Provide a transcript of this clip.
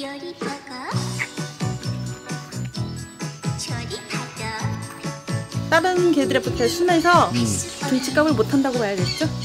요리 보고 저리 봐도 다른 개들에 붙어 순해서 등치감을 못한다고 봐야겠죠?